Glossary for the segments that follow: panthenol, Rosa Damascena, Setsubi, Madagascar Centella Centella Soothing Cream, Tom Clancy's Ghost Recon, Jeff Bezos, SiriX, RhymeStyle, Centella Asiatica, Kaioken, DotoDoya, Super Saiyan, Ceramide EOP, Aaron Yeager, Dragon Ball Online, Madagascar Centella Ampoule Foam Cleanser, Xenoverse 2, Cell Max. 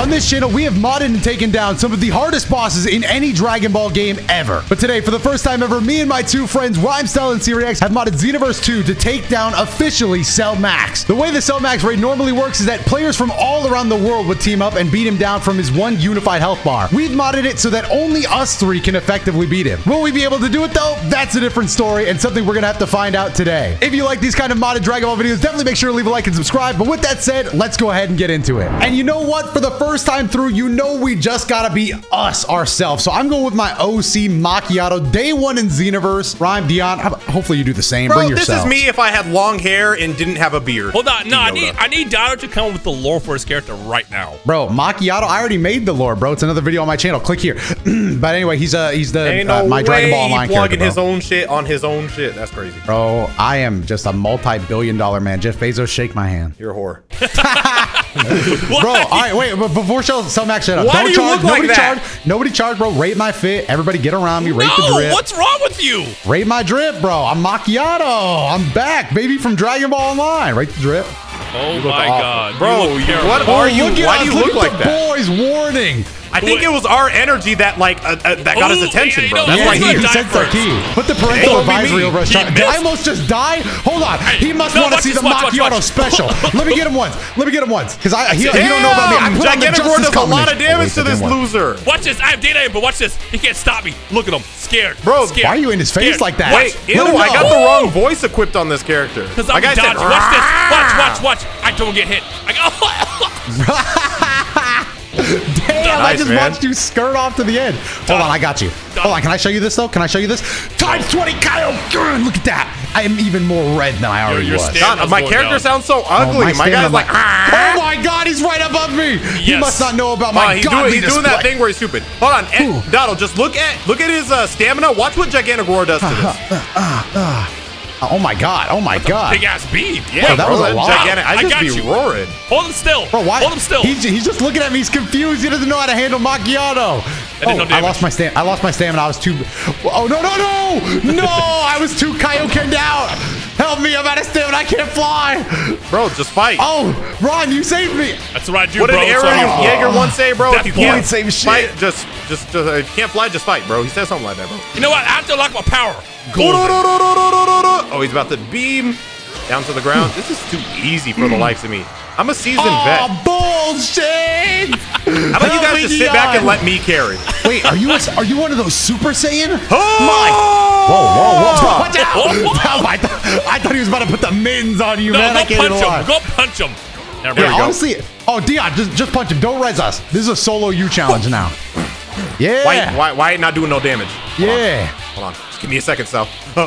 On this channel, we have modded and taken down some of the hardest bosses in any Dragon Ball game ever. But today, for the first time ever, me and my two friends, RhymeStyle and SiriX, have modded Xenoverse 2 to take down, officially, Cell Max. The way the Cell Max raid normally works is that players from all around the world would team up and beat him down from his one unified health bar. We've modded it so that only us three can effectively beat him. Will we be able to do it, though? That's a different story and something we're gonna have to find out today. If you like these kind of modded Dragon Ball videos, definitely make sure to leave a like and subscribe. But with that said, let's go ahead and get into it. And you know what? For the first time through, you know we just gotta be us ourselves. So I'm going with my OC Macchiato, day one in Xenoverse. Rhyme, Dion, hopefully you do the same. Bro, bring yourself. This is me if I had long hair and didn't have a beard. Hold on, no, I need Dino to come up with the lore for his character right now. Bro, Macchiato, I already made the lore, bro. It's another video on my channel. Click here. But anyway, he's my Dragon Ball Online character, bro. His own shit on his own shit. That's crazy. Bro, I am just a multi-billion-dollar man. Jeff Bezos, shake my hand. You're a whore. Bro, all right, wait, but before Cell Max shut up, don't charge, nobody charge, bro. Rate my fit, everybody get around me, rate the drip. What's wrong with you? Rate my drip, bro. I'm Macchiato, I'm back, baby, from Dragon Ball Online. Rate the drip. Oh my God, bro, what are you? Why do you look like that? Boys, warning. I think it was our energy that got his attention, bro. That's why he sent the key. Put the parental advisory over us. Did I almost just die? Hold on. He must want to see the Macchiato special. Let me get him once. Because he don't know about me. I put on the justice does a lot of damage to this loser. Watch this. I have data in, but watch this. He can't stop me. Look at him. Scared. Bro, why are you in his face like that? Wait, ew, I got the wrong voice equipped on this character. Because I'm dodging. Watch this. Watch. I don't get hit. I go. Damn, nice, I just watched you skirt off to the end. Hold on, I got you. Hold on, can I show you this, though? Can I show you this? Times 20 Kyle! Look at that. I am even more red than I already was. God, my character sounds so ugly. My guy's like, ah. Oh my God, he's right above me. Yes. He must not know about my godly display. He's doing that thing where he's stupid. Hold on, and Donald, just look at his stamina. Watch what Gigantic Roar does to this. Oh my God! Oh my God! Big ass bead. Yeah, that was a lot. I just be roaring. Hold him still. Bro, why? Hold him still. He's just looking at me. He's confused. He doesn't know how to handle Macchiato. I lost my stamina. I was too. Oh no! No! I was too Kaioken'd out. Help me! I'm out of stamina. I can't fly. Bro, just fight. Oh, Ron, you saved me. That's what I do, bro. What did Aaron Yeager once say, bro? If you can't fight, just if you can't fly, just fight, bro. He said something like that, bro. You know what? I have to unlock my power. Oh, he's about to beam down to the ground. This is too easy for the likes of me. I'm a seasoned vet. Oh, bullshit! How about you guys just sit back and let me carry? Wait, are you one of those Super Saiyan? Oh! Whoa! Watch out! Oh, I thought he was about to put the mins on you, man. I can't lie. Go punch him! There we go. Honestly, Dion, just punch him. Don't res us. This is a solo you challenge now. Yeah. Why not doing no damage? Yeah. Hold on. Just give me a second, Sal. All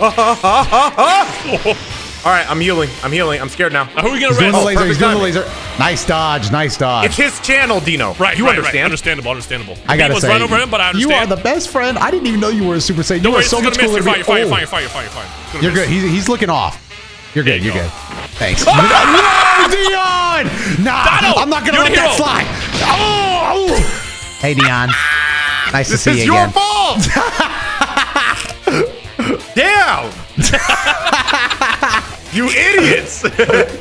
right, I'm healing. I'm scared now. Who are we gonna res? He's doing the laser. Nice dodge. It's his channel, Dino. Right. You understand? Understandable. I gotta say, over him, but I understand. You are the best friend. I didn't even know you were a Super Saiyan. You are so much cooler. You're fine. You're good. He's looking off. You're good. You're good. Thanks. No, Dion. Nah, I'm not gonna let that fly. Oh. Hey, Dion. Nice to see you again. This is your fault! Damn! You idiots!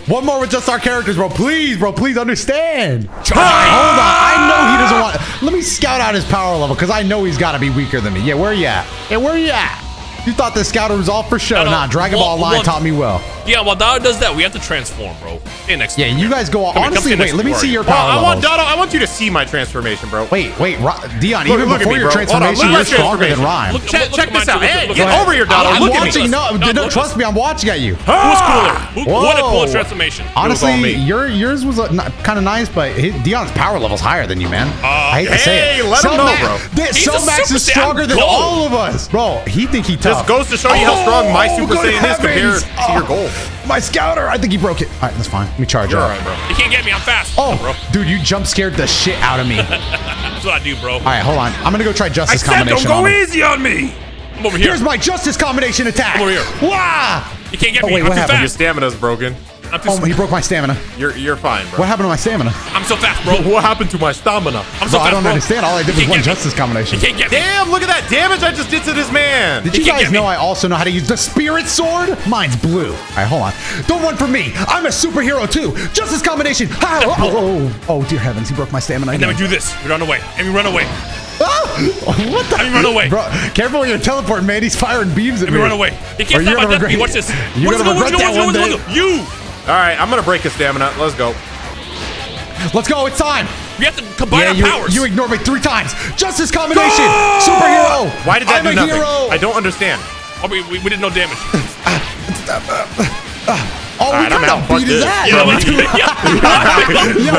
One more with just our characters, bro. Please understand. Hold on. I know he doesn't want... Let me scout out his power level, because I know he's got to be weaker than me. Yeah, where you at? Yeah, where you at? You thought the scouter was all for show. Nah, Dragon Ball Online taught me well. Yeah, while Dotto does that, we have to transform, bro. Yeah, you guys go on. Honestly, wait, let me see your power levels. I want you to see my transformation, bro. Wait, Dion, even before your transformation, you're stronger than Rhyme. Check this out. Hey, get over here, Dotto. I'm watching. No, trust me, I'm watching at you. Who's cooler? What a cool transformation. Honestly, yours was kind of nice, but Dion's power level's higher than you, man. I hate to say it. Hey, let him know, bro. Cell Max is stronger than all of us. Bro, he think he tough. This goes to show you how strong my Super Saiyan is compared to your goal. My scouter, I think he broke it. All right, that's fine. Let me charge up. All right, bro. You can't get me. I'm fast. Oh, bro. Dude, you jump scared the shit out of me. That's what I do, bro. All right, hold on. I'm going to go try Justice Combination. Don't go easy on me. I'm over here. Here's my Justice Combination attack. I'm over here. Wow. You can't get me. Wait, I'm too fast. Your stamina's broken. I'm just... Oh, he broke my stamina. You're fine, bro. What happened to my stamina? I'm so fast, bro. What happened to my stamina? I'm so fast, bro. I don't understand. All I did was one justice combination. He can't get me. Damn, look at that damage I just did to this man. Did you guys know I also know how to use the spirit sword? Mine's blue. All right, hold on. Don't run for me. I'm a superhero, too. Justice combination. Oh, oh, oh, dear heavens. He broke my stamina. And then we do this. We run away. And we run away. What the? Run away, bro! Careful when you're teleporting, man. He's firing beams at me. Run away! He can't stop my death. Watch this. You! All right, I'm gonna break his stamina. Let's go. Let's go. It's time. We have to combine our powers. You ignored me 3 times. Justice combination. Go! Superhero. Why did that do nothing? Hero. I don't understand. Oh, we did no damage. Oh, all right, I'm out. Fuck this. Yeah,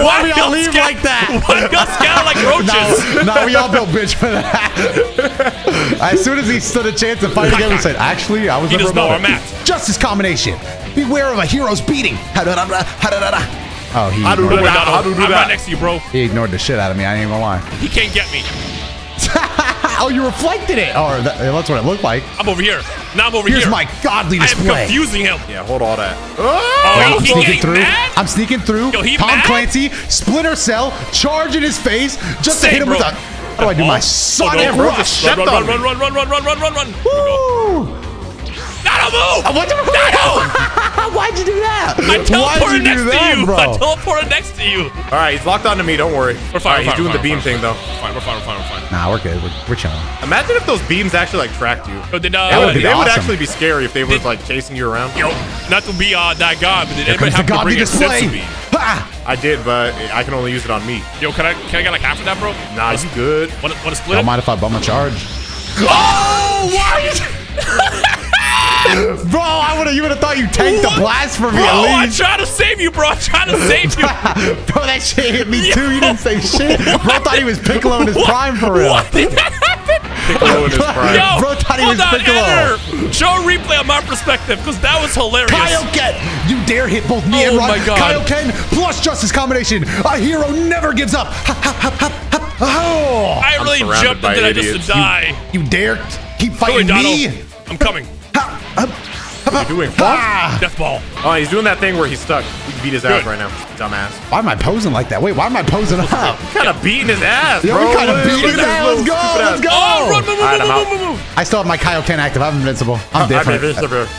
why we all leave like that? Why go scout like roaches? No, we all built bitch for that. As soon as he stood a chance to fight again, we said, actually, I was never about it. Justice combination. Beware of a hero's beating. Oh, he ignored that. I'm right next to you, bro. He ignored the shit out of me. I ain't even lying. He can't get me. Oh, you reflected it. Oh, that's what it looked like. I'm over here. Now I'm over here. Here's my godly display. I am confusing him. Yeah, hold all that. Oh, I'm sneaking through. Mad? I'm sneaking through. Yo, Tom Clancy, Splinter Cell, charge in his face just to hit him with a... How do I do my sonic rush? Run. Woo! Not a move! Why'd you do that? I teleported next to you. I teleported next to you. All right, he's locked onto me. Don't worry. We're fine. He's doing the beam thing, though. We're fine. Nah, we're good. We're chilling. Imagine if those beams actually like tracked you. It would actually be scary if they were like chasing you around. Yo, not to be that god, but did anybody have to bring a Setsubi? I did, but I can only use it on me. Yo, can I get like half of that, bro? Nah, it's good. Want to split? Don't mind if I bum a charge. Oh, what? Bro, you would have thought you tanked the blast for me, bro, at least. I tried to save you, bro. I tried to save you. Bro, that shit hit me, too. You didn't say shit. Bro thought he was Piccolo in his prime for real. What did that happen? Piccolo in his prime. Yo, bro thought he was Piccolo. Show a replay on my perspective, because that was hilarious. Kaioken. You dare hit both me and Rod. Kaioken plus justice combination. A hero never gives up. Oh. I really jumped and then I just die. You dare keep fighting me? I'm coming. What are you doing? Death ball. Oh, he's doing that thing where he's stuck. We can beat his ass right now, dumbass. Why am I posing like that? Wait, why am I posing up? Kind of beating his ass, bro. Yeah, we kind of beating his ass. Let's go. Let's go. Oh, run, move. I still have my Kaioken active. I'm invincible. I'm different.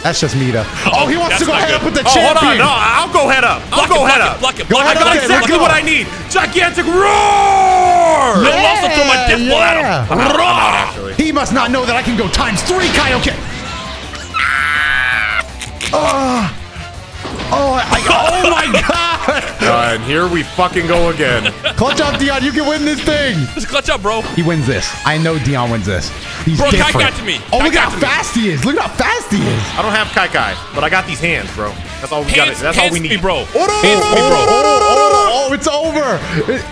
That's just me, though. Oh, he wants to go head up with the champion. Hold on. No, I'll go head up. I'll go head up. I got exactly what I need. Gigantic roar. I also threw my death ball at him. He must not know that I can go ×3 Kaioken. Oh my god! And here we fucking go again. Clutch up, Dion. You can win this thing. Just clutch up, bro. He wins this. I know Dion wins this. He's different. Kai got to me. Oh, look at how fast he is. Look at how fast he is. I don't have Kai Kai, but I got these hands, bro. That's all we got. That's all we need, bro. Oh, it's over.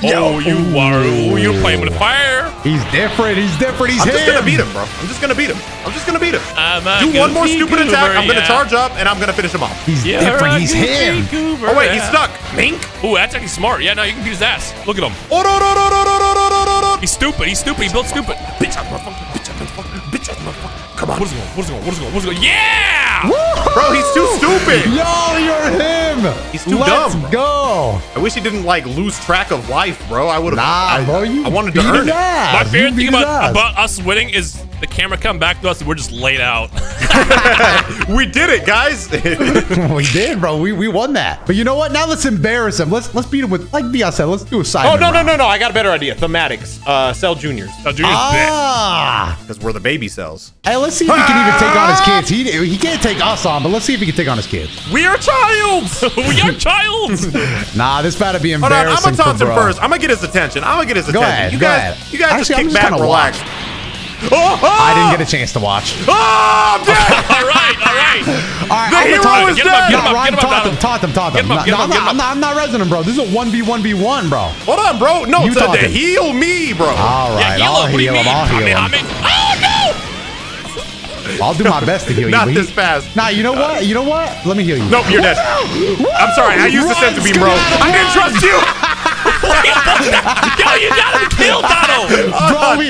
Oh, you're playing with fire. He's different. He's different. He's just gonna beat him, bro. I'm just gonna beat him. Do one more stupid attack. I'm gonna charge up and I'm gonna finish him off. He's different. He's him. Oh wait, he's stuck. Mink. Oh, that's actually smart. Yeah, no, you can beat his ass. Look at him. He's stupid. He's stupid. He's built stupid. Bitch, I'm motherfucker. Bitch, I'm motherfucker. Bitch, I'm motherfucker. Come on. What's going? Yeah. Bro, he's too stupid. Yo, you're him. He's too dumb. Let's go. I wish he didn't like lose track of life, bro. I would have. Nah, bro. I wanted to earn it. My favorite thing about us winning is the camera come back to us and we're just laid out. We did it, guys. We did, bro. We won that. But you know what? Now let's embarrass him. Let's beat him with, like Dion said, let's do a side. Oh no! I got a better idea. Thematics. Cell Juniors. Cell Juniors. Ah, because we're the baby cells. Hey, let's see if we can even take on his kids. He can't take us on, but let's see if he can take on his kids. We are childs. Nah, this better be embarrassing. I'm gonna talk to him first. I'm gonna get his attention. Go ahead. You guys just kick back, relax. I didn't get a chance to watch. I'm dead. All right. The hero is dead. Taunt them. I'm not resing him, bro. This is a 1v1v1, bro. Hold on, bro. No, it's a heal me, bro. All right, I'll heal him. Oh no! I'll do my best to heal you. Not this fast. Nah, you know what? Let me heal you. Nope, you're dead. I'm sorry. I used the sense beam, bro. I didn't trust you. Yo, you got him killed, Dotto. Bro, on.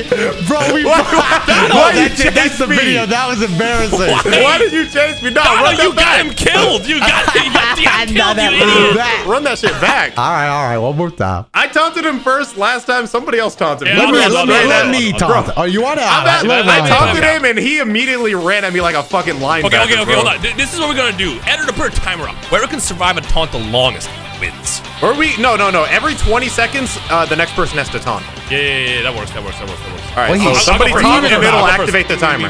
Bro, we that's the video. That was embarrassing. Why did you chase me? No, you got him killed. You got him killed, you idiot. Run that shit back. All right, one more time. I taunted him first last time. Somebody else taunted him. Let me taunt him. Oh, you want to? I taunted him and he immediately ran at me like a fucking linebacker. Okay, hold on. This is what we're going to do. Editor, put a timer up. Whoever can survive a taunt the longest wins. Or we, no. Every 20 seconds, the next person has to taunt. Yeah, that works. All right, so somebody taunt and it'll activate the timer.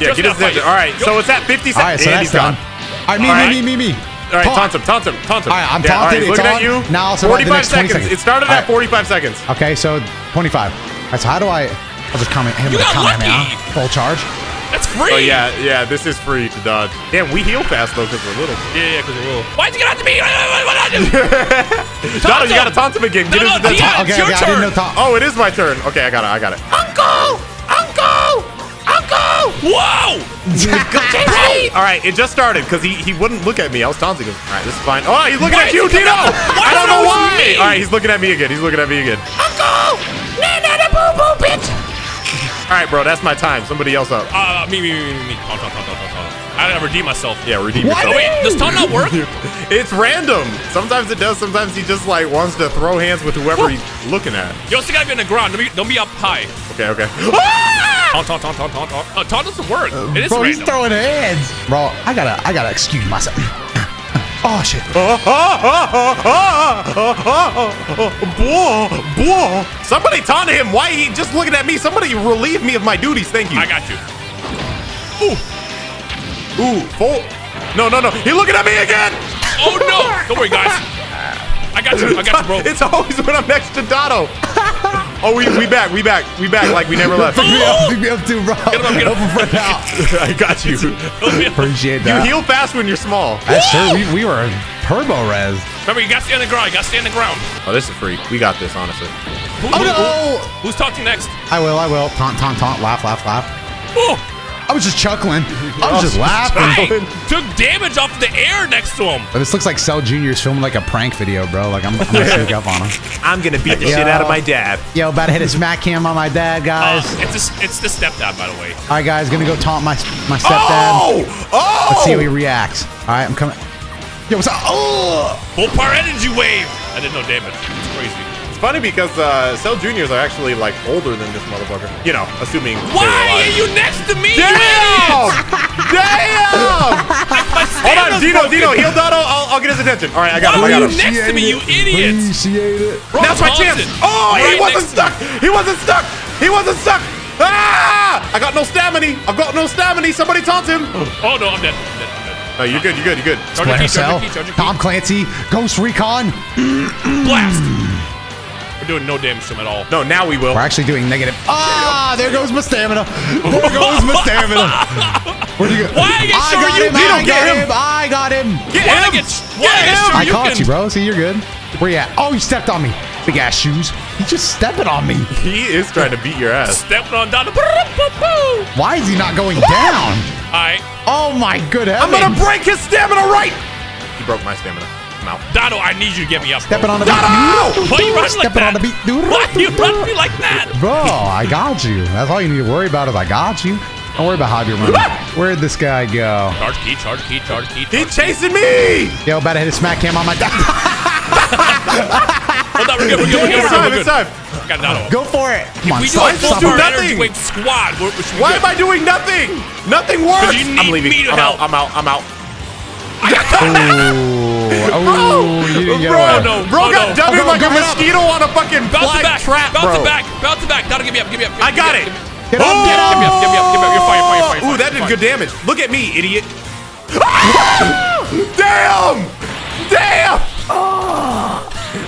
Yeah, get it. All right, so it's at 50 seconds. All right, so that's done. All right, me. All right, taunt him. All right, I'm taunted. Looking at you. Now, 45 seconds. It started at 45 seconds. Okay, so 25. So how do I? I'll just comment him with a comment now. Full charge. That's free! Oh, yeah, this is free to dodge. Damn, we heal fast, though, because we're little. Yeah, because we're little. Why'd you get after me? Donald, you gotta taunt him again. No, it's your turn. Oh, it is my turn. Okay, I got it. Uncle! Whoa! All right, it just started, because he wouldn't look at me. I was taunting him. All right, this is fine. Oh, he's looking at you, Dino! I don't know why! All right, he's looking at me again. Uncle! Na-na-na, boo-boo, bitch! All right, bro, that's my time. Somebody else up. Me. Taunt. I gotta redeem myself. Yeah, redeem yourself. Oh, wait, does taunt not work? It's random. Sometimes it does. Sometimes he just like wants to throw hands with whoever he's looking at. You also gotta be on the ground. Don't be up high. Okay. Taunt. Taunt doesn't work. It is random. Bro, he's throwing hands. Bro, I gotta excuse myself. Oh shit! Somebody taunted him. Why he just looking at me? Somebody relieve me of my duties. Thank you. I got you. Ooh. No. He looking at me again. Oh no! Don't worry, guys. I got you, bro. It's always when I'm next to Dotto. Oh, we back like we never left. Pick me up too, bro. Get him up. Right now. I got you. Appreciate that. You heal fast when you're small. That's true. We were turbo res. Remember, you got to stay on the ground. Oh, this is free. We got this, honestly. Who's talking next? I will. Taunt. Laugh. Whoa. I was just chuckling. I was just laughing. Took damage off the air next to him. But this looks like Cell Jr.'s filming like a prank video, bro. Like I'm gonna sneak up on him. I'm gonna beat the shit out of my dad. Yo, about to hit a smack cam on my dad, guys. It's the stepdad, by the way. All right, guys, gonna go taunt my stepdad. Oh! Let's see how he reacts. All right, I'm coming. Yo, what's up? Full power energy wave. I did no damage. It's crazy. Funny because Cell Juniors are actually like older than this motherfucker. You know, assuming. Why are you next to me? Damn! Hold on, Dino, heal Dotto. I'll get his attention. All right, I got him. Why are you next to me, you idiot? Appreciate it. Bro, that's my chance. Oh, right, he wasn't stuck. Ah! I've got no stamina. Somebody taunt him. Oh no, I'm dead. No, you're good. Cell, Tom Clancy, Ghost Recon. Blast. We're doing no damage to him at all. No, now we will. We're actually doing negative. Ah, there goes my stamina. Where do you go? I got him. I caught you, bro. See, you're good. Where you at? Oh, you stepped on me. Big ass shoes. He's just stepping on me. He is trying to beat your ass. Stepping on down. Why is he not going down? All right. Oh, my good heavens. I'm going to break his stamina right. He broke my stamina. Out. Dotto, I need you to get me up. Stepping on the beat. Why you run me like that? Bro, I got you. That's all you need to worry about is I got you. Don't worry about how you're running. Where'd this guy go? Charge key. He's chasing me. Yo, about to hit a smack cam on my dad. Hold on, we're good. It's time. Got Dotto. Go for it. Come on, do nothing. Why am I doing nothing? Nothing works. I'm leaving. I'm out. Bro got W like a mosquito on a fucking fly trap, bro. Bounce it back. That'll give me up. I got it. Get up. You're fine. Ooh, that did good damage. Look at me, idiot. Damn.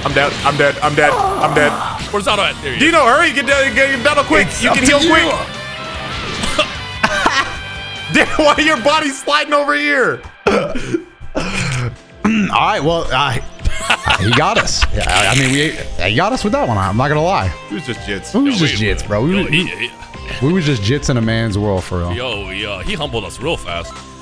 I'm dead. Where's Dotto at? There you go. Dino, hurry. Get Dotto quick. You can heal quick. Damn, why are your body sliding over here? All right, well, he got us. Yeah, I mean, he got us with that one. I'm not gonna lie. It was just jits. We was just jits in a man's world for real. Yo, yeah, he humbled us real fast.